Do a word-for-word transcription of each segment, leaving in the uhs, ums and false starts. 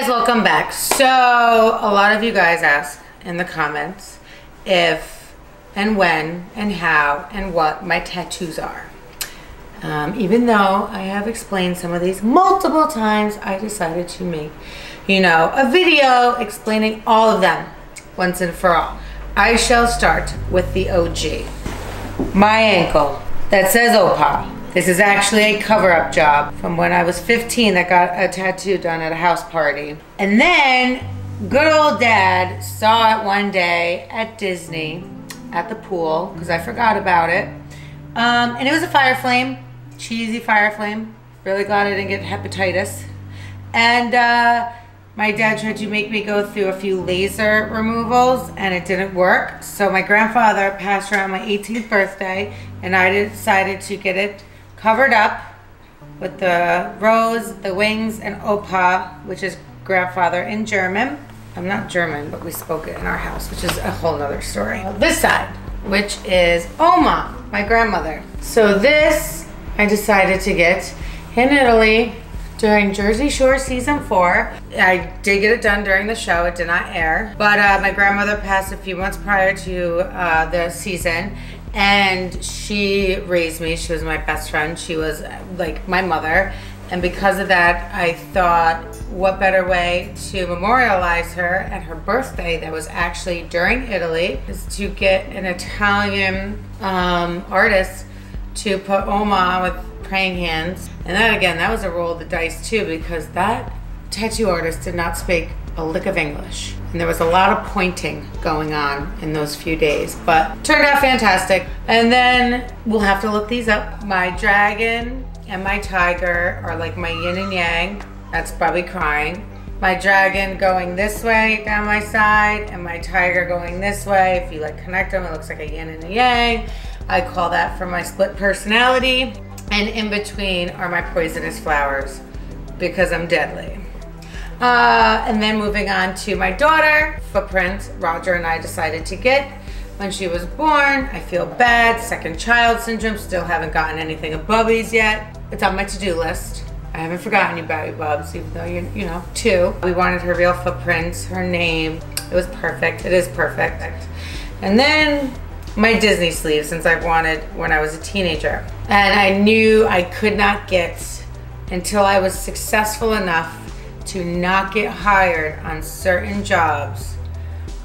guys, welcome back. So a lot of you guys ask in the comments if and when and how and what my tattoos are. Um, even though I have explained some of these multiple times, I decided to make, you know, a video explaining all of them once and for all. I shall start with the O G. My ankle that says Opa. This is actually a cover-up job from when I was fifteen that got a tattoo done at a house party. And then good old dad saw it one day at Disney at the pool, because I forgot about it. Um, and it was a fire flame, cheesy fire flame. Really glad I didn't get hepatitis. And uh, my dad tried to make me go through a few laser removals and it didn't work. So my grandfather passed around my eighteenth birthday and I decided to get it covered up with the rose, the wings, and Opa, which is grandfather in German. I'm not German, but we spoke it in our house, which is a whole nother story. This side, which is Oma, my grandmother. So this I decided to get in Italy during Jersey Shore season four. I did get it done during the show. It did not air, but uh, my grandmother passed a few months prior to uh, the season. And she raised me. She was my best friend. She was like my mother. And because of that, I thought what better way to memorialize her at her birthday that was actually during Italy is to get an Italian um, artist to put Oma with praying hands. And that again, that was a roll of the dice too, because that tattoo artist did not speak a lick of English. And there was a lot of pointing going on in those few days, but turned out fantastic. And then we'll have to look these up. My dragon and my tiger are like my yin and yang. That's probably crying. My dragon going this way down my side and my tiger going this way. If you like connect them, it looks like a yin and a yang. I call that for my split personality. And in between are my poisonous flowers because I'm deadly. Uh, and then moving on to my daughter, footprints Roger and I decided to get when she was born. I feel bad, second child syndrome, still haven't gotten anything of Bubby's yet. It's on my to-do list. I haven't forgotten about you, Bubs, even though you're, you know, two. We wanted her real footprints, her name. It was perfect, it is perfect. And then my Disney sleeve, since I've wanted when I was a teenager. And I knew I could not get until I was successful enough to not get hired on certain jobs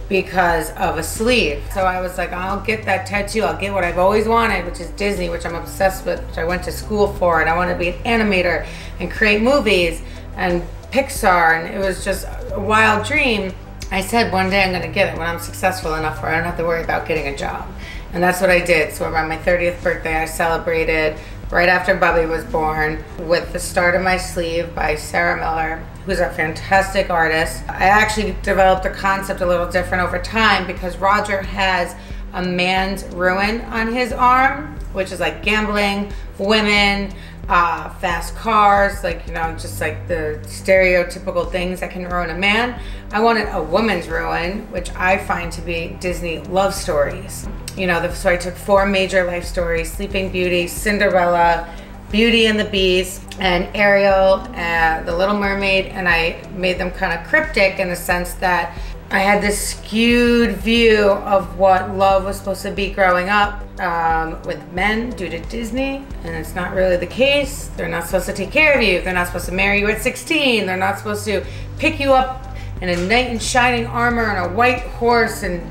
because of a sleeve. So I was like, I'll get that tattoo. I'll get what I've always wanted, which is Disney, which I'm obsessed with, which I went to school for, and I want to be an animator and create movies and Pixar, and it was just a wild dream. I said one day I'm gonna get it when I'm successful enough where I don't have to worry about getting a job. And that's what I did. So around my thirtieth birthday, I celebrated right after Bubby was born with the start of my sleeve by Sarah Miller, who's a fantastic artist. I actually developed the concept a little different over time because Roger has a man's ruin on his arm, which is like gambling, women, uh, fast cars, like, you know, just like the stereotypical things that can ruin a man. I wanted a woman's ruin, which I find to be Disney love stories. You know, the, so I took four major life stories: Sleeping Beauty, Cinderella, Beauty and the Beast, and Ariel, uh, The Little Mermaid, and I made them kind of cryptic in the sense that I had this skewed view of what love was supposed to be growing up um, with men due to Disney, and it's not really the case. They're not supposed to take care of you. They're not supposed to marry you at sixteen. They're not supposed to pick you up in a knight in shining armor and a white horse and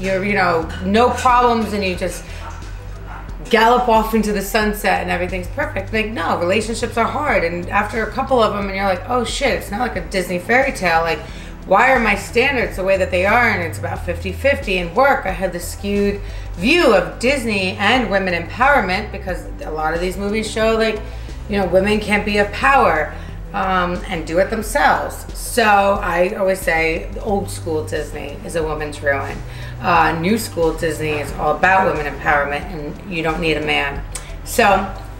you're, you know, no problems and you just gallop off into the sunset and everything's perfect. Like, no, relationships are hard, and after a couple of them and you're like, oh shit, it's not like a Disney fairy tale. Like, why are my standards the way that they are? And it's about fifty fifty. In work, I had the skewed view of Disney and women empowerment because a lot of these movies show, like, you know, women can't be of power um, and do it themselves. So I always say old school Disney is a woman's ruin. Uh, new school Disney is all about women empowerment and you don't need a man. So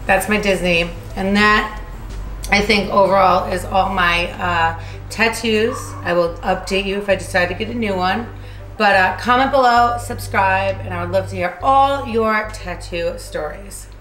that's my Disney, and that I think overall is all my uh, tattoos. I will update you if I decide to get a new one, but uh, comment below, subscribe, and I would love to hear all your tattoo stories.